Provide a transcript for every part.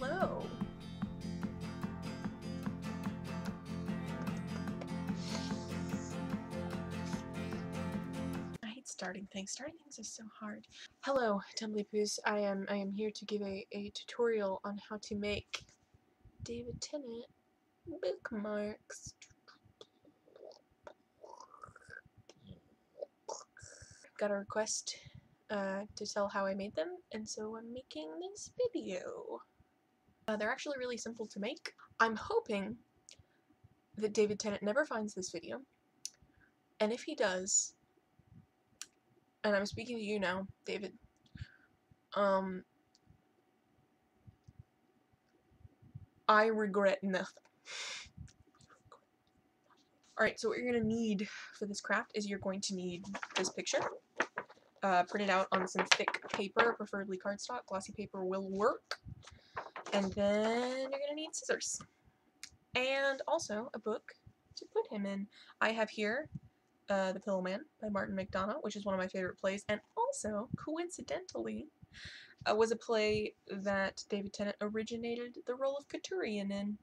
Hello. I hate starting things. Starting things is so hard. Hello, Tumblypoos. I am here to give a tutorial on how to make David Tennant bookmarks. Got a request to tell how I made them, and so I'm making this video. They're actually really simple to make. I'm hoping that David Tennant never finds this video, and if he does, and I'm speaking to you now, David, I regret nothing. Alright, so what you're going to need for this craft is you're going to need this picture, printed out on some thick paper, preferably cardstock. Glossy paper will work. And then you're going to need scissors. And also a book to put him in. I have here The Pillowman by Martin McDonagh, which is one of my favorite plays, and also, coincidentally, was a play that David Tennant originated the role of Katurian in.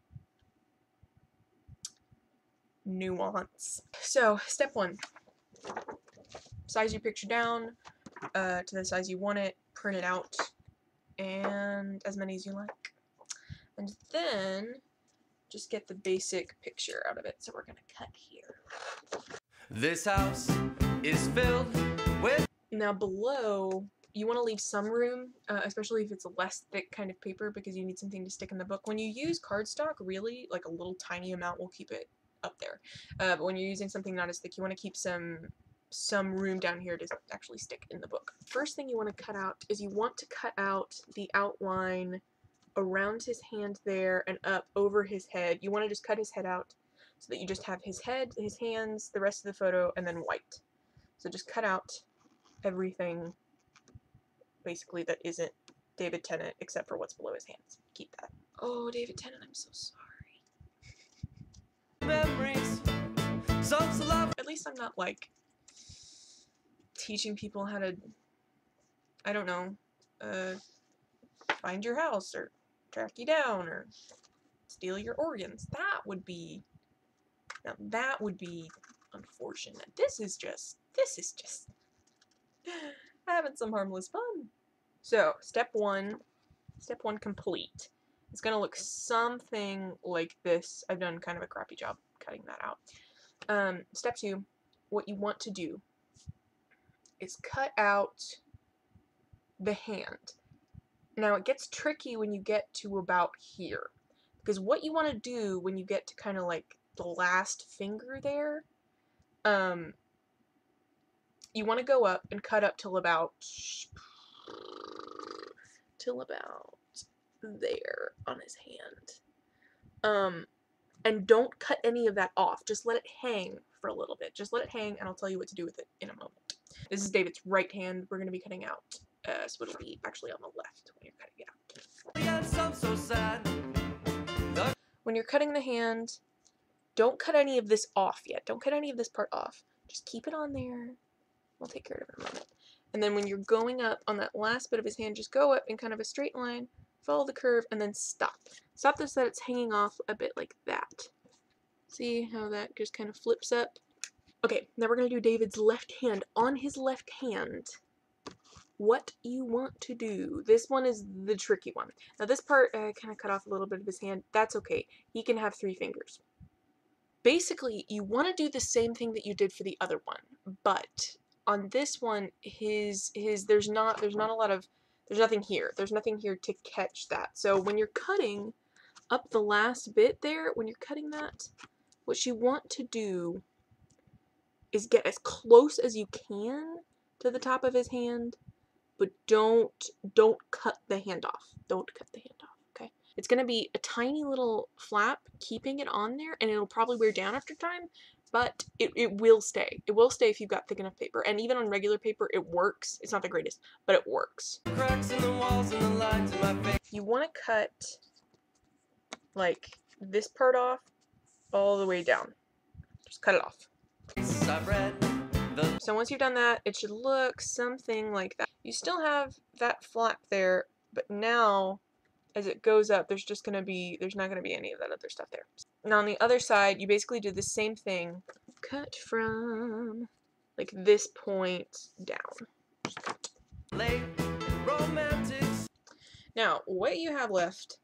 Nuance. So, step one. Size your picture down to the size you want it, print it out, and as many as you like. And then, just get the basic picture out of it. So we're gonna cut here. This house is filled with... Now below, you want to leave some room, especially if it's a less thick kind of paper, because you need something to stick in the book. When you use cardstock, really, like a little tiny amount will keep it up there, but when you're using something not as thick, you want to keep some room down here to actually stick in the book. First thing you want to cut out is you want to cut out the outline around his hand there and up over his head. You want to just cut his head out so that you just have his head, his hands, the rest of the photo, and then white. So just cut out everything basically that isn't David Tennant except for what's below his hands. Keep that. Oh, David Tennant, I'm so sorry. Memories. At least I'm not, like, teaching people how to, I don't know, find your house, or track you down, or steal your organs. That would be, now that would be unfortunate. This is just having some harmless fun. So, step one complete. It's going to look something like this. I've done kind of a crappy job cutting that out. Step two, what you want to do is cut out the hand. Now it gets tricky when you get to about here, because what you want to do when you get to kind of like the last finger there, you want to go up and cut up till about there on his hand, and don't cut any of that off. Just let it hang for a little bit. Just let it hang, and I'll tell you what to do with it in a moment. This is David's right hand. We're gonna be cutting out, so it'll be actually on the left when you're cutting it out. Yes, I'm so sad. When you're cutting the hand, don't cut any of this off yet. Don't cut any of this part off. Just keep it on there. We'll take care of it in a moment. And then when you're going up on that last bit of his hand, just go up in kind of a straight line. Follow the curve, and then stop. Stop this so that it's hanging off a bit like that. See how that just kind of flips up? Okay, now we're going to do David's left hand. On his left hand, what you want to do. This one is the tricky one. Now this part, I kind of cut off a little bit of his hand. That's okay. He can have three fingers. Basically, you want to do the same thing that you did for the other one, but on this one, there's nothing here. There's nothing here to catch that. So when you're cutting up the last bit there, when you're cutting that, what you want to do is get as close as you can to the top of his hand, but don't cut the hand off. Don't cut the hand off, okay? It's going to be a tiny little flap keeping it on there, and it'll probably wear down after time, but it will stay. It will stay if you've got thick enough paper. And even on regular paper, it works. It's not the greatest, but it works. Cracks in the walls and the lines in my face. You want to cut, like, this part off all the way down. Just cut it off. So once you've done that, it should look something like that. You still have that flap there, but now as it goes up, there's not going to be any of that other stuff there. Now on the other side, you basically do the same thing. Cut from like this point down. Late romantics. Now, what you have left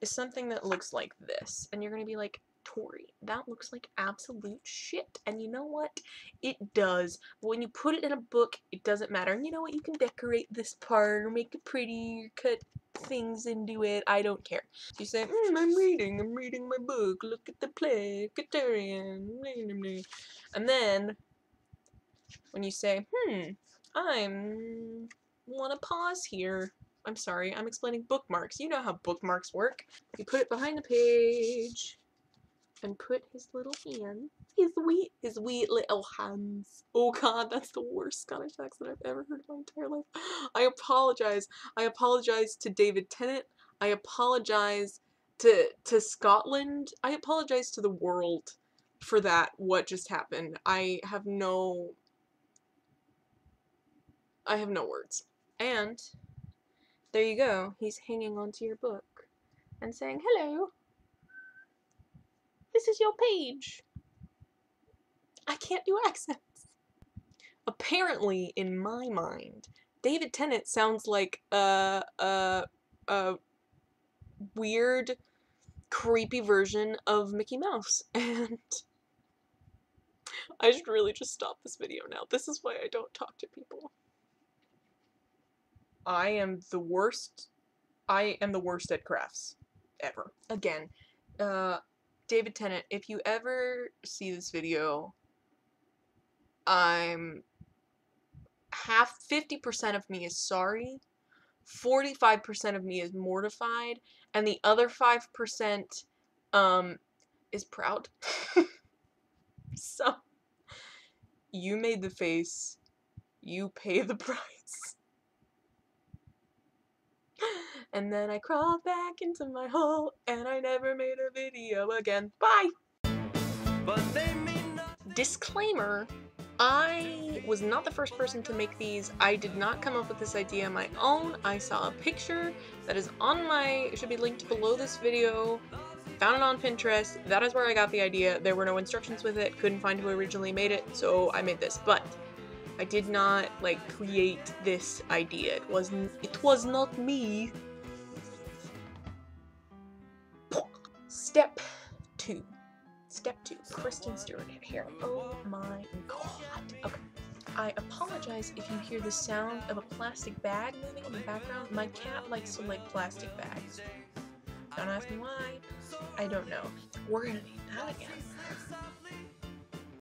is something that looks like this, and you're going to be like, Tori, that looks like absolute shit, and you know what? It does. But when you put it in a book, it doesn't matter. And you know what? You can decorate this part or make it pretty, cut things into it. I don't care. So you say, I'm reading my book. Look at the play, Katurian. And then when you say, I want to pause here. I'm sorry, I'm explaining bookmarks. You know how bookmarks work. You put it behind the page and put his little hand, his wee little hands. Oh god, that's the worst Scottish accent I've ever heard in my entire life. I apologize. I apologize to David Tennant. I apologize to Scotland. I apologize to the world for that, what just happened. I have no words. And there you go. He's hanging onto your book and saying, hello. This is your page. I can't do accents. Apparently, in my mind, David Tennant sounds like a weird, creepy version of Mickey Mouse, and I should really just stop this video now. This is why I don't talk to people. I am the worst at crafts ever. Again, David Tennant, if you ever see this video, I'm 50% of me is sorry, 45% of me is mortified, and the other 5% is proud. So you made the face, you pay the price. And then I crawled back into my hole, and I never made a video again. Bye! But they mean nothing. Disclaimer, I was not the first person to make these. I did not come up with this idea on my own. I saw a picture that is on my, should be linked below this video. Found it on Pinterest. That is where I got the idea. There were no instructions with it. Couldn't find who originally made it, so I made this. But I did not, like, create this idea. It was not me. Step two. Kristen Stewart here. Oh my god. Okay. I apologize if you hear the sound of a plastic bag moving in the background. My cat likes to like plastic bags. Don't ask me why. I don't know. We're gonna need that again.